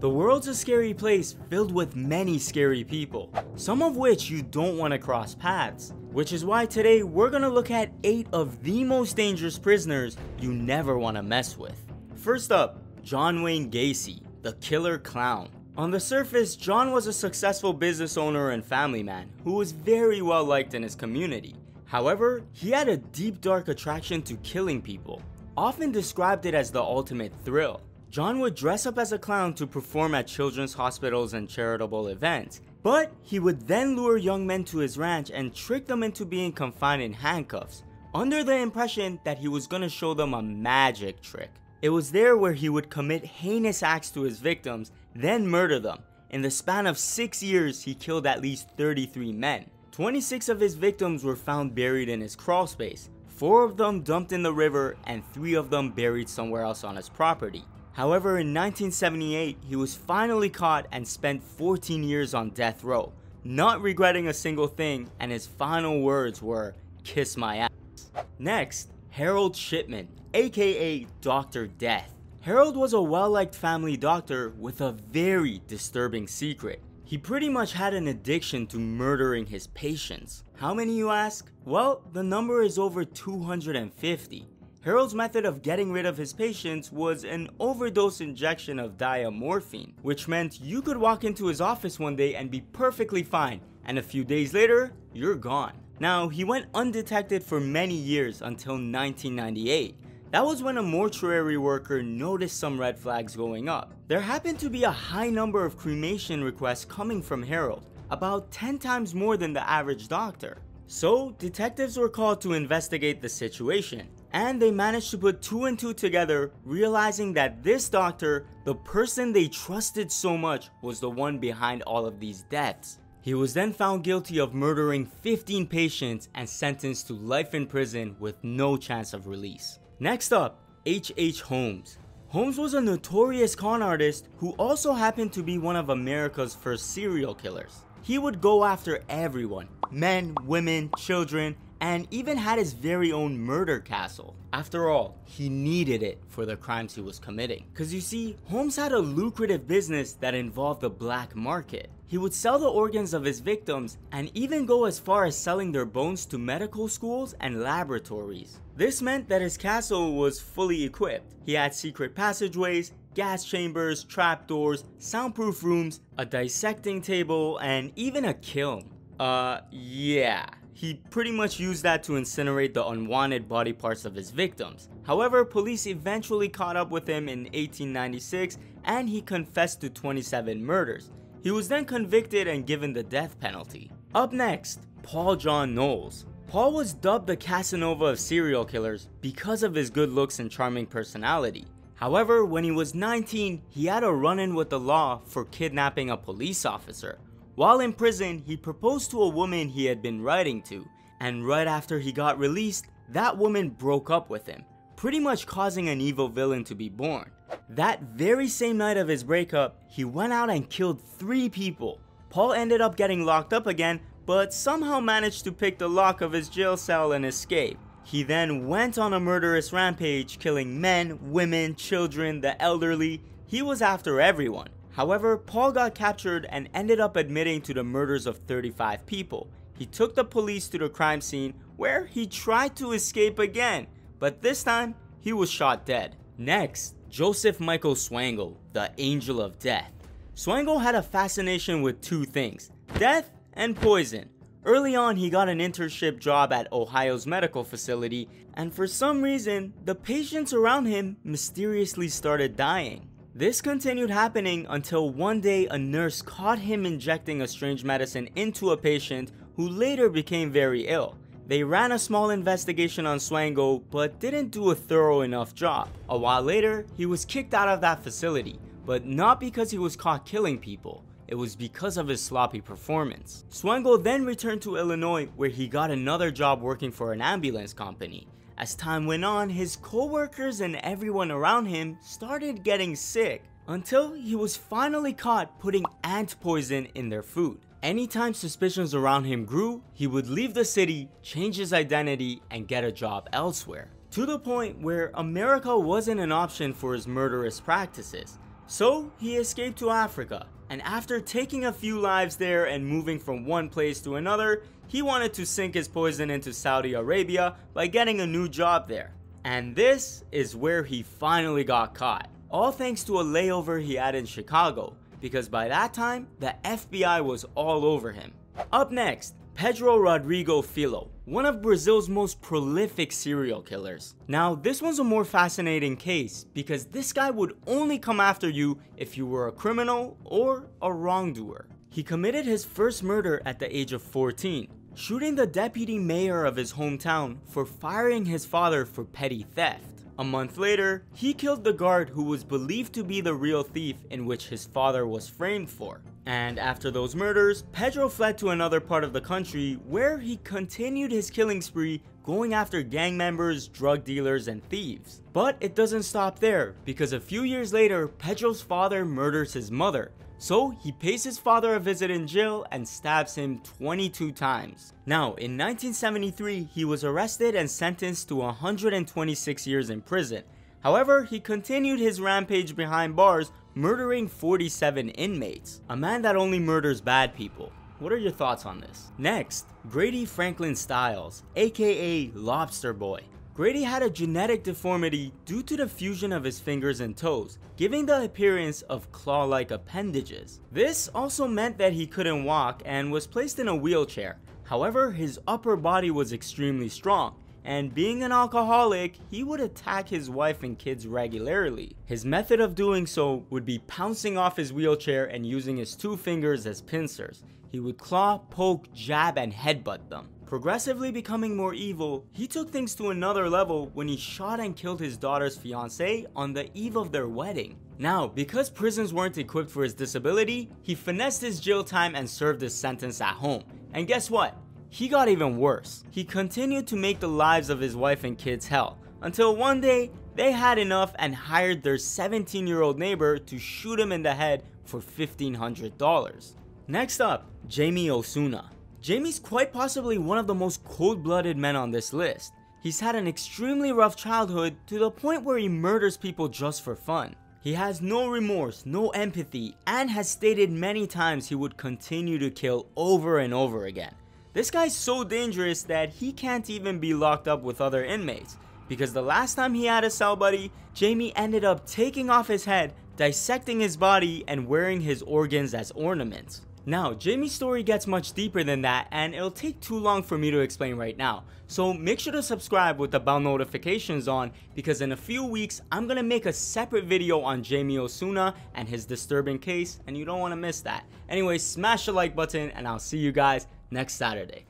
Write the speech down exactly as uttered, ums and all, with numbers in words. The world's a scary place filled with many scary people, some of which you don't want to cross paths. Which is why today we're gonna look at eight of the most dangerous prisoners you never want to mess with. First up, John Wayne Gacy, the killer clown. On the surface, John was a successful business owner and family man who was very well liked in his community. However, he had a deep dark attraction to killing people, often described it as the ultimate thrill. John would dress up as a clown to perform at children's hospitals and charitable events, but he would then lure young men to his ranch and trick them into being confined in handcuffs, under the impression that he was going to show them a magic trick. It was there where he would commit heinous acts to his victims, then murder them. In the span of six years, he killed at least thirty-three men. twenty-six of his victims were found buried in his crawlspace, four of them dumped in the river, and three of them buried somewhere else on his property. However, in nineteen seventy-eight, he was finally caught and spent fourteen years on death row, not regretting a single thing, and his final words were, "Kiss my ass." Next, Harold Shipman, aka Doctor Death. Harold was a well-liked family doctor with a very disturbing secret. He pretty much had an addiction to murdering his patients. How many, you ask? Well, the number is over two hundred fifty. Harold's method of getting rid of his patients was an overdose injection of diamorphine, which meant you could walk into his office one day and be perfectly fine, and a few days later, you're gone. Now, he went undetected for many years until nineteen ninety-eight. That was when a mortuary worker noticed some red flags going up. There happened to be a high number of cremation requests coming from Harold, about ten times more than the average doctor. So, detectives were called to investigate the situation, and they managed to put two and two together, realizing that this doctor, the person they trusted so much, was the one behind all of these deaths. He was then found guilty of murdering fifteen patients and sentenced to life in prison with no chance of release. Next up, H H Holmes. Holmes was a notorious con artist who also happened to be one of America's first serial killers. He would go after everyone. Men, women, children, and even had his very own murder castle. After all, he needed it for the crimes he was committing. Cause you see, Holmes had a lucrative business that involved the black market. He would sell the organs of his victims and even go as far as selling their bones to medical schools and laboratories. This meant that his castle was fully equipped. He had secret passageways, gas chambers, trapdoors, soundproof rooms, a dissecting table, and even a kiln. Uh, yeah, he pretty much used that to incinerate the unwanted body parts of his victims. However, police eventually caught up with him in eighteen ninety-six and he confessed to twenty-seven murders. He was then convicted and given the death penalty. Up next, Paul John Knowles. Paul was dubbed the Casanova of serial killers because of his good looks and charming personality. However, when he was nineteen, he had a run-in with the law for kidnapping a police officer. While in prison, he proposed to a woman he had been writing to, and right after he got released, that woman broke up with him, pretty much causing an evil villain to be born. That very same night of his breakup, he went out and killed three people. Paul ended up getting locked up again, but somehow managed to pick the lock of his jail cell and escape. He then went on a murderous rampage, killing men, women, children, the elderly. He was after everyone. However, Paul got captured and ended up admitting to the murders of thirty-five people. He took the police to the crime scene where he tried to escape again, but this time he was shot dead. Next, Joseph Michael Swangle, the Angel of Death. Swangle had a fascination with two things, death and poison. Early on, he got an internship job at Ohio's medical facility, and for some reason, the patients around him mysteriously started dying. This continued happening until one day a nurse caught him injecting a strange medicine into a patient who later became very ill. They ran a small investigation on Swangle but didn't do a thorough enough job. A while later, he was kicked out of that facility, but not because he was caught killing people. It was because of his sloppy performance. Swangle then returned to Illinois where he got another job working for an ambulance company. As time went on, his co-workers and everyone around him started getting sick until he was finally caught putting ant poison in their food. Anytime suspicions around him grew, he would leave the city, change his identity, and get a job elsewhere. To the point where America wasn't an option for his murderous practices. So he escaped to Africa, and after taking a few lives there and moving from one place to another, he wanted to sink his poison into Saudi Arabia by getting a new job there. And this is where he finally got caught. All thanks to a layover he had in Chicago, because by that time, the F B I was all over him. Up next, Pedro Rodrigo Filho, one of Brazil's most prolific serial killers. Now, this one's a more fascinating case because this guy would only come after you if you were a criminal or a wrongdoer. He committed his first murder at the age of fourteen, shooting the deputy mayor of his hometown for firing his father for petty theft. A month later, he killed the guard who was believed to be the real thief in which his father was framed for. And after those murders, Pedro fled to another part of the country where he continued his killing spree, going after gang members, drug dealers, and thieves. But it doesn't stop there, because a few years later, Pedro's father murders his mother. So he pays his father a visit in jail and stabs him twenty-two times. Now, in nineteen seventy-three, he was arrested and sentenced to one hundred twenty-six years in prison. However, he continued his rampage behind bars, murdering forty-seven inmates. A man that only murders bad people. What are your thoughts on this? Next, Grady Franklin Stiles, aka Lobster Boy. Grady had a genetic deformity due to the fusion of his fingers and toes, giving the appearance of claw-like appendages. This also meant that he couldn't walk and was placed in a wheelchair. However, his upper body was extremely strong, and being an alcoholic, he would attack his wife and kids regularly. His method of doing so would be pouncing off his wheelchair and using his two fingers as pincers. He would claw, poke, jab, and headbutt them. Progressively becoming more evil, he took things to another level when he shot and killed his daughter's fiancé on the eve of their wedding. Now, because prisons weren't equipped for his disability, he finessed his jail time and served his sentence at home. And guess what? He got even worse. He continued to make the lives of his wife and kids hell, until one day, they had enough and hired their seventeen-year-old neighbor to shoot him in the head for fifteen hundred dollars. Next up, Jaime Osuna. Jaime's quite possibly one of the most cold-blooded men on this list. He's had an extremely rough childhood to the point where he murders people just for fun. He has no remorse, no empathy, and has stated many times he would continue to kill over and over again. This guy's so dangerous that he can't even be locked up with other inmates, because the last time he had a cell buddy, Jaime ended up taking off his head, dissecting his body, and wearing his organs as ornaments. Now, Jaime's story gets much deeper than that, and it'll take too long for me to explain right now, so make sure to subscribe with the bell notifications on, because in a few weeks, I'm gonna make a separate video on Jaime Osuna and his disturbing case, and you don't wanna miss that. Anyway, smash the like button, and I'll see you guys next Saturday.